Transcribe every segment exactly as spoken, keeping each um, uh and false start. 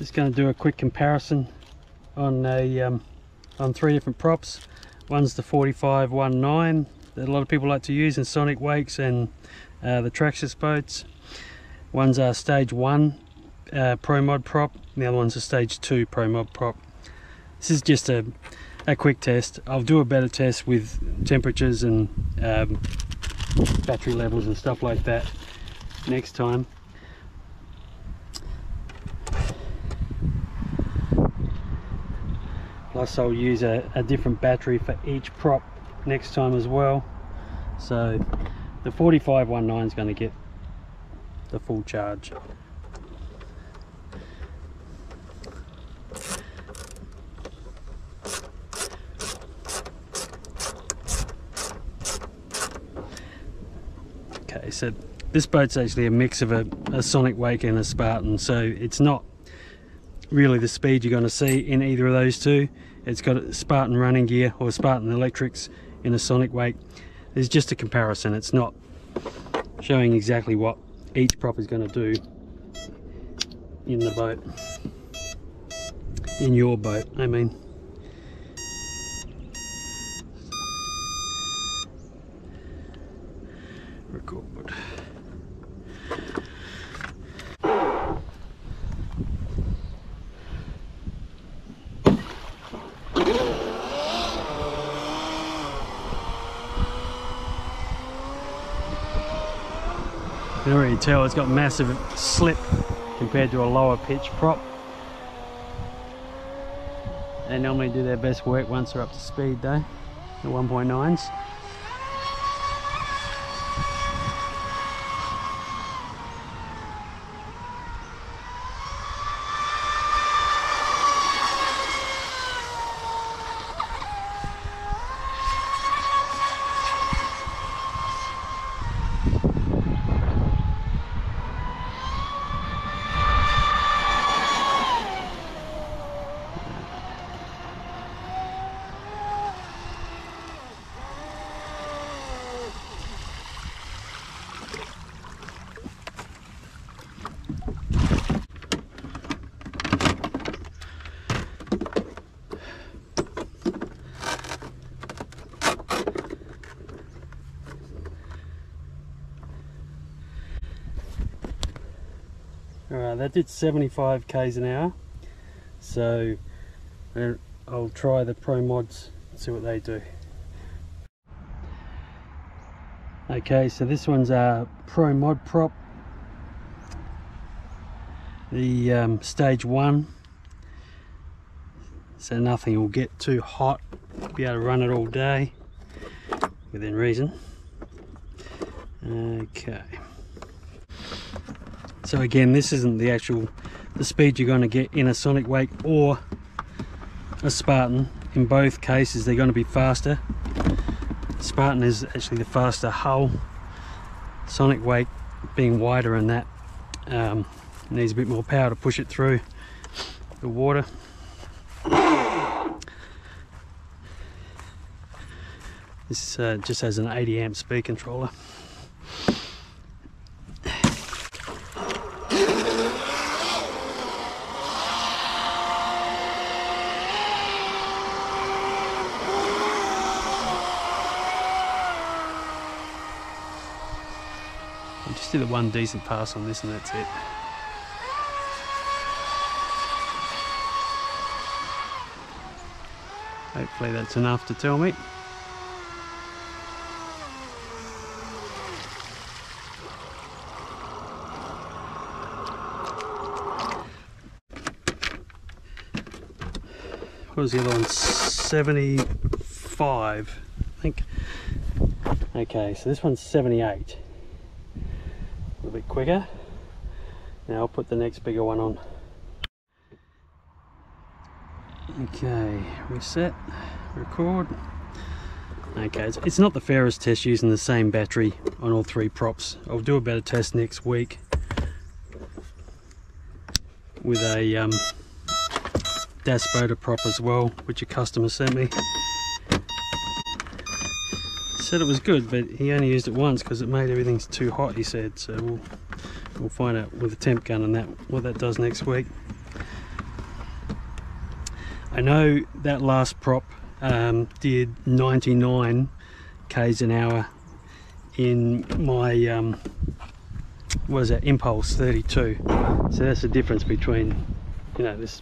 Just going to do a quick comparison on a um, on three different props. One's the forty-five nineteen that a lot of people like to use in Sonic Wakes and uh, the Traxxas boats. One's our stage one uh, pro mod prop, and the other one's a stage two pro mod prop. This is just a a quick test. I'll do a better test with temperatures and um, battery levels and stuff like that next time. Plus I'll use a, a different battery for each prop next time as well. So the forty-five nineteen is going to get the full charge. Okay, so this boat's actually a mix of a, a Sonic Wake and a Spartan, so it's not really the speed you're going to see in either of those two. It's got Spartan running gear or Spartan electrics in a Sonic Wake. There's just a comparison. It's not showing exactly what each prop is going to do in the boat, in your boat I mean. Record. You can already tell it's got massive slip compared to a lower pitch prop. They normally do their best work once they're up to speed though, the one point nines. Alright, that did seventy-five k's an hour, so I'll try the Pro Mods and see what they do. Okay, so this one's our Pro Mod prop, the um, stage one, so nothing will get too hot, be able to run it all day, within reason. Okay. So again, this isn't the actual the speed you're going to get in a Sonic Wake or a Spartan. In both cases they're going to be faster. Spartan is actually the faster hull. Sonic Wake, being wider and that, um, needs a bit more power to push it through the water. This uh, just has an eighty amp speed controller. Just do the one decent pass on this and that's it. Hopefully that's enough to tell me. What was the other one? seventy-five, I think. Okay, so this one's seventy-eight. A little bit quicker. Now I'll put the next bigger one on. Okay, reset, record. Okay, it's, it's not the fairest test using the same battery on all three props. I'll do a better test next week with a um, Dasboda prop as well, which a customer sent me. Said it was good, but he only used it once because it made everything too hot, he said. So we'll, we'll find out with the temp gun and that what that does next week. I know that last prop um, did ninety-nine k's an hour in my um, what is that, Impulse thirty-two. So that's the difference between, you know, this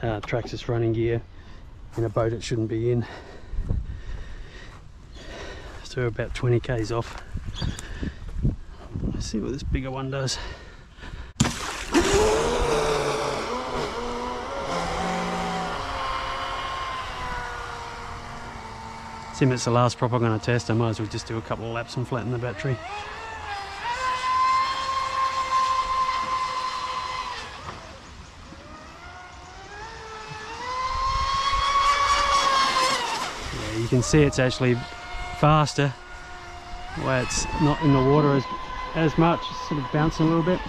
uh, Traxxas running gear in a boat it shouldn't be in. So about twenty k's off. Let's see what this bigger one does. Since it's the last prop I'm going to test, I might as well just do a couple of laps and flatten the battery. Yeah, you can see it's actually faster. Well, it's not in the water as, as much, it's sort of bouncing a little bit.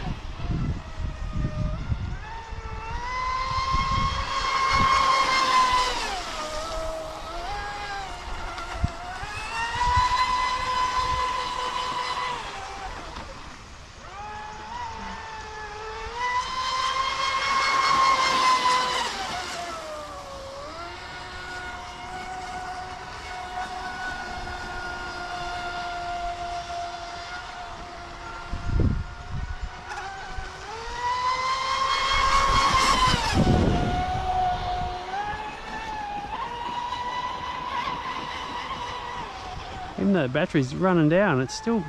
Even though the battery's running down, it's still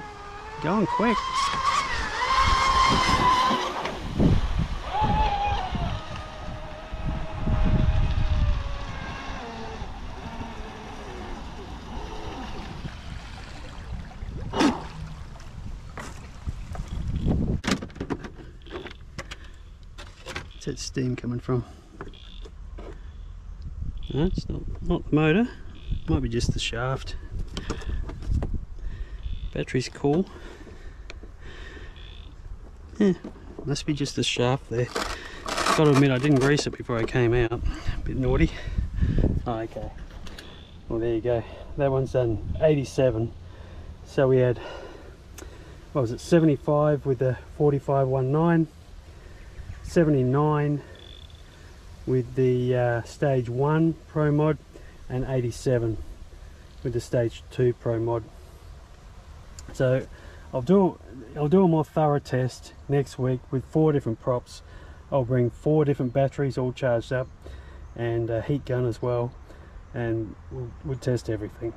going quick. What's that steam coming from? No, it's not, not the motor. It might be just the shaft. Battery's cool. Yeah, must be just the shaft there. Gotta admit, I didn't grease it before I came out. A bit naughty. Oh, okay. Well, there you go. That one's done eighty-seven. So we had, what was it, seventy-five with the forty-five nineteen, seventy-nine with the uh, Stage one Pro Mod, and eighty-seven with the Stage two Pro Mod. So I'll do I'll do a more thorough test next week with four different props. I'll bring four different batteries all charged up, and a heat gun as well, and we'll, we'll test everything.